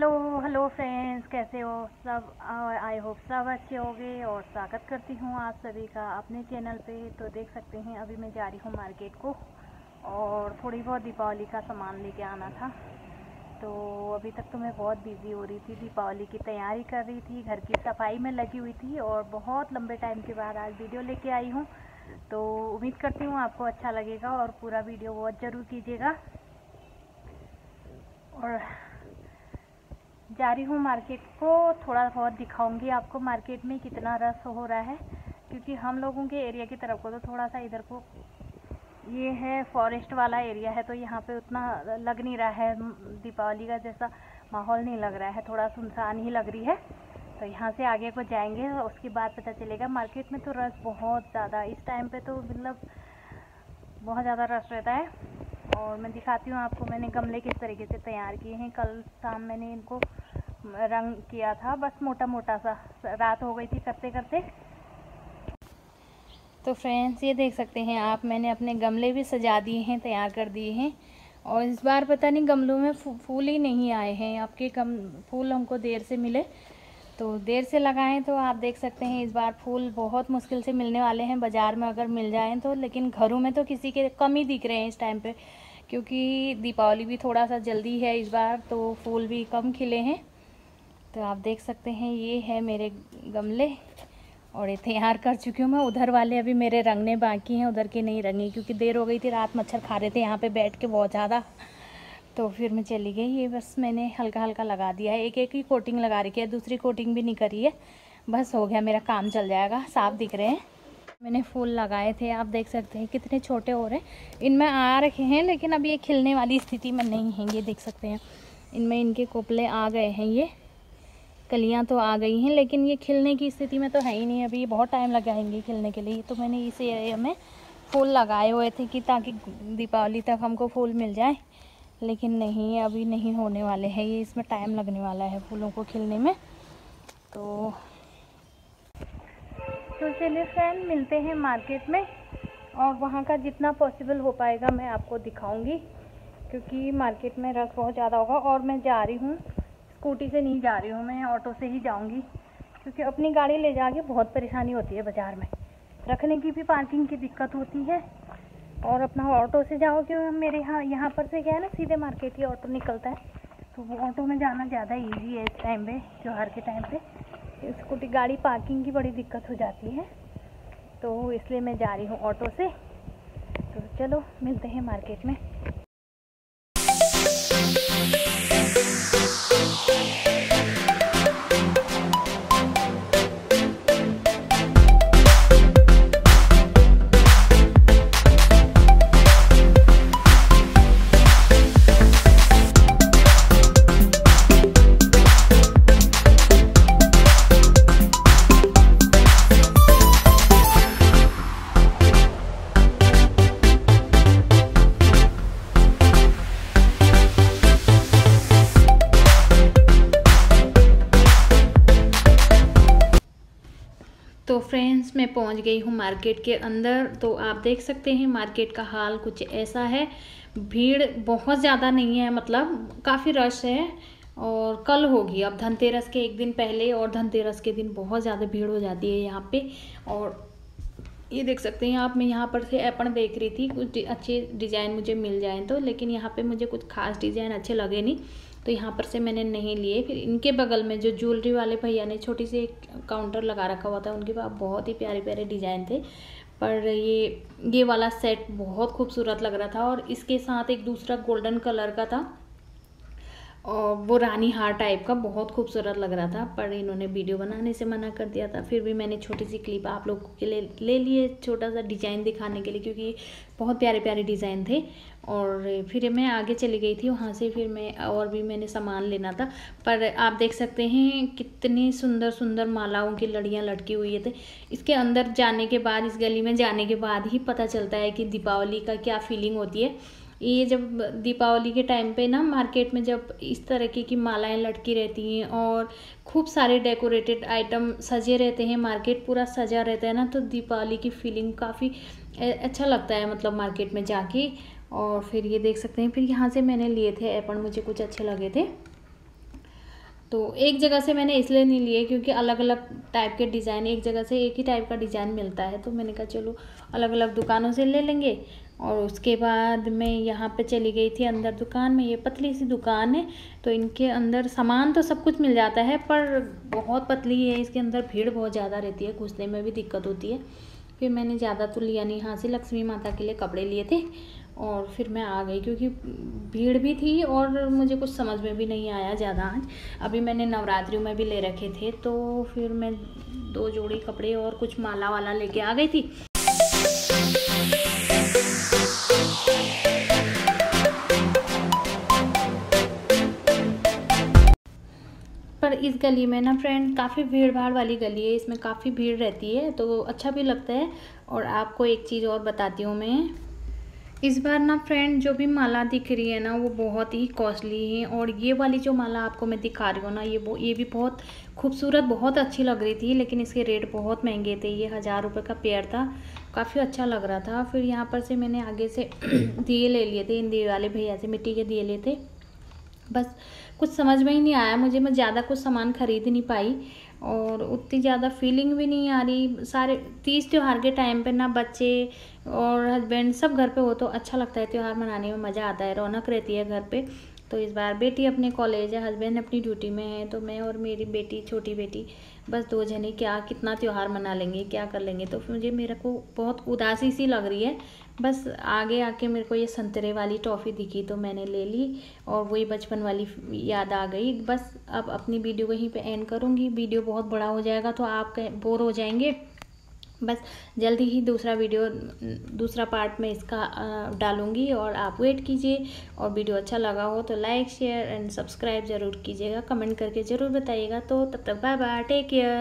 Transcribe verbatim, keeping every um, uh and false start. Hello hello friends, कैसे हो सब? आई होप सब अच्छे होंगे और स्वागत करती हूँ आप सभी का अपने चैनल पे। तो देख सकते हैं अभी मैं जा रही हूँ मार्केट को और थोड़ी बहुत दीपावली का सामान लेके आना था। तो अभी तक तो मैं बहुत बिज़ी हो रही थी, दीपावली की तैयारी कर रही थी, घर की सफाई में लगी हुई थी और बहुत लंबे टाइम के बाद आज वीडियो लेके आई हूँ। तो उम्मीद करती हूँ आपको अच्छा लगेगा और पूरा वीडियो वॉच ज़रूर कीजिएगा। और जा रही हूँ मार्केट को, थोड़ा बहुत दिखाऊंगी आपको मार्केट में कितना रश हो रहा है, क्योंकि हम लोगों के एरिया की तरफ को तो थोड़ा सा इधर को ये है फॉरेस्ट वाला एरिया है, तो यहाँ पे उतना लग नहीं रहा है, दीपावली का जैसा माहौल नहीं लग रहा है, थोड़ा सुनसान ही लग रही है। तो यहाँ से आगे को जाएंगे, उसके बाद पता चलेगा। मार्केट में तो रश बहुत ज़्यादा, इस टाइम पर तो मतलब बहुत ज़्यादा रश रहता है। और मैं दिखाती हूँ आपको मैंने गमले किस तरीके से तैयार किए हैं। कल शाम मैंने इनको रंग किया था, बस मोटा मोटा सा, रात हो गई थी करते करते। तो फ्रेंड्स ये देख सकते हैं आप, मैंने अपने गमले भी सजा दिए हैं, तैयार कर दिए हैं। और इस बार पता नहीं गमलों में फूल ही नहीं आए हैं, आपके गम फूल हमको देर से मिले, तो देर से लगाएं। तो आप देख सकते हैं इस बार फूल बहुत मुश्किल से मिलने वाले हैं, बाज़ार में अगर मिल जाएं तो, लेकिन घरों में तो किसी के कम ही दिख रहे हैं इस टाइम पे, क्योंकि दीपावली भी थोड़ा सा जल्दी है इस बार, तो फूल भी कम खिले हैं। तो आप देख सकते हैं ये है मेरे गमले और ये तैयार कर चुकी हूँ मैं। उधर वाले अभी मेरे रंगने बाकी हैं, उधर के नहीं रंगे क्योंकि देर हो गई थी, रात मच्छर खा रहे थे यहाँ पर बैठ के बहुत ज़्यादा, तो फिर मैं चली गई। ये बस मैंने हल्का हल्का लगा दिया है, एक एक ही कोटिंग लगा रखी है, दूसरी कोटिंग भी नहीं करी है, बस हो गया मेरा काम, चल जाएगा। साफ दिख रहे हैं मैंने फूल लगाए थे, आप देख सकते हैं कितने छोटे हो रहे हैं, इनमें आ रखे हैं लेकिन अब ये खिलने वाली स्थिति में नहीं है। ये देख सकते हैं इनमें इनके कोपले आ गए हैं, ये कलियाँ तो आ गई हैं लेकिन ये खिलने की स्थिति में तो है ही नहीं, अभी बहुत टाइम लगाएंगे खिलने के लिए। तो मैंने इस एरिया में फूल लगाए हुए थे कि ताकि दीपावली तक हमको फूल मिल जाए, लेकिन नहीं, अभी नहीं होने वाले हैं ये, इसमें टाइम लगने वाला है फूलों को खिलने में। तो तो चलिए फ्रेंड, मिलते हैं मार्केट में और वहाँ का जितना पॉसिबल हो पाएगा मैं आपको दिखाऊंगी, क्योंकि मार्केट में रश बहुत ज़्यादा होगा। और मैं जा रही हूँ, स्कूटी से नहीं जा रही हूँ मैं, ऑटो से ही जाऊँगी, क्योंकि अपनी गाड़ी ले जाके बहुत परेशानी होती है, बाज़ार में रखने की भी पार्किंग की दिक्कत होती है। और अपना ऑटो से जाओ, क्योंकि मेरे यहाँ यहाँ पर से क्या है ना, सीधे मार्केट ही ऑटो निकलता है, तो वो ऑटो में जाना ज़्यादा इजी है इस टाइम पे, त्योहार के टाइम पे। स्कूटी गाड़ी पार्किंग की बड़ी दिक्कत हो जाती है, तो इसलिए मैं जा रही हूँ ऑटो से। तो चलो मिलते हैं मार्केट में। तो फ्रेंड्स मैं पहुंच गई हूं मार्केट के अंदर। तो आप देख सकते हैं मार्केट का हाल कुछ ऐसा है, भीड़ बहुत ज़्यादा नहीं है, मतलब काफ़ी रश है। और कल होगी, अब धनतेरस के एक दिन पहले और धनतेरस के दिन बहुत ज़्यादा भीड़ हो जाती है यहाँ पे। और ये देख सकते हैं आप, मैं यहाँ पर से ऐपन देख रही थी कुछ अच्छे डिज़ाइन मुझे मिल जाए तो, लेकिन यहाँ पर मुझे कुछ खास डिज़ाइन अच्छे लगे नहीं, तो यहाँ पर से मैंने नहीं लिए। फिर इनके बगल में जो ज्वेलरी वाले भैया ने छोटी सी एक काउंटर लगा रखा हुआ था, उनके पास बहुत ही प्यारे प्यारे डिज़ाइन थे, पर ये ये वाला सेट बहुत खूबसूरत लग रहा था। और इसके साथ एक दूसरा गोल्डन कलर का था और वो रानी हार टाइप का बहुत खूबसूरत लग रहा था, पर इन्होंने वीडियो बनाने से मना कर दिया था। फिर भी मैंने छोटी सी क्लिप आप लोगों के लिए ले लिए, छोटा सा डिज़ाइन दिखाने के लिए, क्योंकि बहुत प्यारे प्यारे डिज़ाइन थे। और फिर मैं आगे चली गई थी वहाँ से, फिर मैं और भी मैंने सामान लेना था। पर आप देख सकते हैं कितनी सुंदर सुंदर मालाओं की लड़ियाँ लटकी हुई है। तो इसके अंदर जाने के बाद, इस गली में जाने के बाद ही पता चलता है कि दीपावली का क्या फीलिंग होती है। ये जब दीपावली के टाइम पे ना मार्केट में जब इस तरीके की मालाएं लटकी रहती हैं और खूब सारे डेकोरेटेड आइटम सजे रहते हैं, मार्केट पूरा सजा रहता है ना, तो दीपावली की फीलिंग काफ़ी अच्छा लगता है, मतलब मार्केट में जाके। और फिर ये देख सकते हैं, फिर यहाँ से मैंने लिए थे ऐपन, मुझे कुछ अच्छे लगे थे। तो एक जगह से मैंने इसलिए नहीं लिए क्योंकि अलग अलग टाइप के डिज़ाइन एक जगह से एक ही टाइप का डिज़ाइन मिलता है, तो मैंने कहा चलो अलग अलग दुकानों से ले लेंगे। और उसके बाद मैं यहाँ पे चली गई थी अंदर दुकान में। ये पतली सी दुकान है, तो इनके अंदर सामान तो सब कुछ मिल जाता है पर बहुत पतली है, इसके अंदर भीड़ बहुत ज़्यादा रहती है, घुसने में भी दिक्कत होती है। फिर मैंने ज़्यादा तो लिया नहीं, यहाँ से लक्ष्मी माता के लिए कपड़े लिए थे और फिर मैं आ गई क्योंकि भीड़ भी थी और मुझे कुछ समझ में भी नहीं आया ज़्यादा आज। अभी मैंने नवरात्रियों में भी ले रखे थे, तो फिर मैं दो जोड़ी कपड़े और कुछ माला वाला लेके आ गई थी। पर इस गली में ना फ्रेंड काफ़ी भीड़ भाड़ वाली गली है, इसमें काफ़ी भीड़ रहती है, तो अच्छा भी लगता है। और आपको एक चीज़ और बताती हूँ मैं, इस बार ना फ्रेंड जो भी माला दिख रही है ना वो बहुत ही कॉस्टली है। और ये वाली जो माला आपको मैं दिखा रही हूँ ना, ये वो ये भी बहुत खूबसूरत बहुत अच्छी लग रही थी, लेकिन इसके रेट बहुत महंगे थे। ये हज़ार रुपये का पेयर था, काफ़ी अच्छा लग रहा था। फिर यहाँ पर से मैंने आगे से दिए ले लिए थे, इन दिए वाले भैया से मिट्टी के दिए लिए थे। बस कुछ समझ में ही नहीं आया मुझे, मैं ज़्यादा कुछ सामान खरीद नहीं पाई और उतनी ज़्यादा फीलिंग भी नहीं आ रही। सारे तीज त्यौहार के टाइम पे ना बच्चे और हस्बैंड सब घर पे हो तो अच्छा लगता है, त्यौहार मनाने में मज़ा आता है, रौनक रहती है घर पे। तो इस बार बेटी अपने कॉलेज है, हस्बैंड अपनी ड्यूटी में है, तो मैं और मेरी बेटी छोटी बेटी बस दो जने क्या कितना त्यौहार मना लेंगे, क्या कर लेंगे। तो मुझे मेरे को बहुत उदासी सी लग रही है। बस आगे आके मेरे को ये संतरे वाली टॉफ़ी दिखी तो मैंने ले ली और वही बचपन वाली याद आ गई। बस अब अपनी वीडियो को यहीं पे एंड करूँगी, वीडियो बहुत बड़ा हो जाएगा तो आप बोर हो जाएंगे। बस जल्दी ही दूसरा वीडियो दूसरा पार्ट में इसका डालूँगी और आप वेट कीजिए। और वीडियो अच्छा लगा हो तो लाइक शेयर एंड सब्सक्राइब ज़रूर कीजिएगा, कमेंट करके ज़रूर बताइएगा। तो तब तक बाय बाय, टेक केयर।